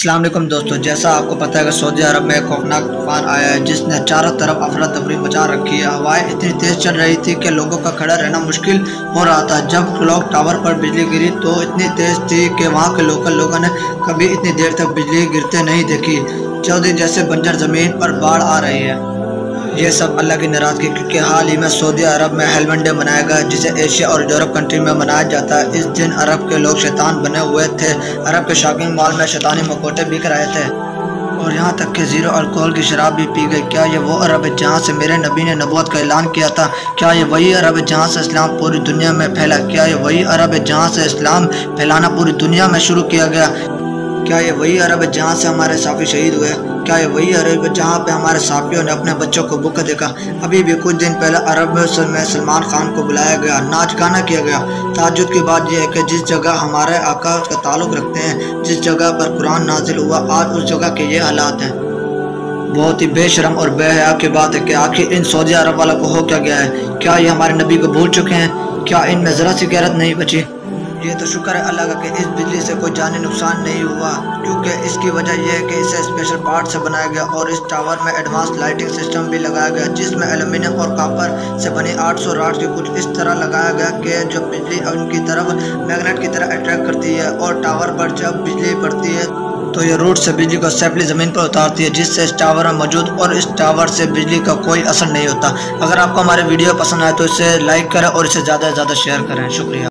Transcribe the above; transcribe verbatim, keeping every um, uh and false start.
अस्सलाम वालेकुम दोस्तों, जैसा आपको पता है कि सऊदी अरब में खौफनाक तूफान आया है जिसने चारों तरफ अफरा तफरी मचा रखी है। हवाएं इतनी तेज़ चल रही थी कि लोगों का खड़ा रहना मुश्किल हो रहा था। जब क्लॉक टावर पर बिजली गिरी तो इतनी तेज़ थी कि वहां के लोकल लोगों ने कभी इतनी देर तक बिजली गिरते नहीं देखी। चौधरी जैसे बंजर ज़मीन पर बाढ़ आ रही है। ये सब अल्लाह की नाराज़गी, क्योंकि हाल ही में सऊदी अरब में हेलन डे मनाया गया जिसे एशिया और यूरोप कंट्री में मनाया जाता है। इस दिन अरब के लोग शैतान बने हुए थे। अरब के शॉपिंग मॉल में शैतानी मकोटे बिक रहे थे और यहाँ तक कि जीरो अल्कोहल की शराब भी पी गई। क्या ये वो अरब है जहाँ से मेरे नबी ने नबूवत का ऐलान किया था? क्या ये वही अरब है जहाँ से इस्लाम पूरी दुनिया में फैला? क्या ये वही अरब है जहाँ से इस्लाम फैलाना पूरी दुनिया में शुरू किया गया? क्या ये वही अरब है जहाँ से हमारे साफी शहीद हुए? क्या ये वही अरब है जहाँ पे हमारे साफियों ने अपने बच्चों को भूखा देखा? अभी भी कुछ दिन पहले अरब में सलमान खान को बुलाया गया, नाच गाना किया गया। ताज्जुब की बात यह है कि जिस जगह हमारे आका का ताल्लुक़ रखते हैं, जिस जगह पर कुरान नाजिल हुआ, आज उस जगह के ये हालात हैं। बहुत ही बेशरम और बेहया की बात है कि आखिर इन सऊदी अरब वालों को हो क्या गया है? क्या ये हमारे नबी को भूल चुके हैं? क्या इनमें ज़रा सी गैरत नहीं बची? ये तो शुक्र है अल्लाह का कि इस बिजली से कोई जानी नुकसान नहीं हुआ, क्योंकि इसकी वजह यह है कि इसे स्पेशल पार्ट से बनाया गया और इस टावर में एडवांस लाइटिंग सिस्टम भी लगाया गया जिसमें एल्युमिनियम और कापर से बने आठ सौ रॉड्स के कुछ इस तरह लगाया गया कि जब बिजली उनकी तरफ मैग्नेट की तरह अट्रैक्ट करती है और टावर पर जब बिजली पड़ती है तो ये रूट से बिजली को सेफली ज़मीन पर उतारती है, जिससे इस टावर में मौजूद और इस टावर से बिजली का कोई असर नहीं होता। अगर आपको हमारे वीडियो पसंद आए तो इसे लाइक करें और इसे ज़्यादा से ज़्यादा शेयर करें। शुक्रिया।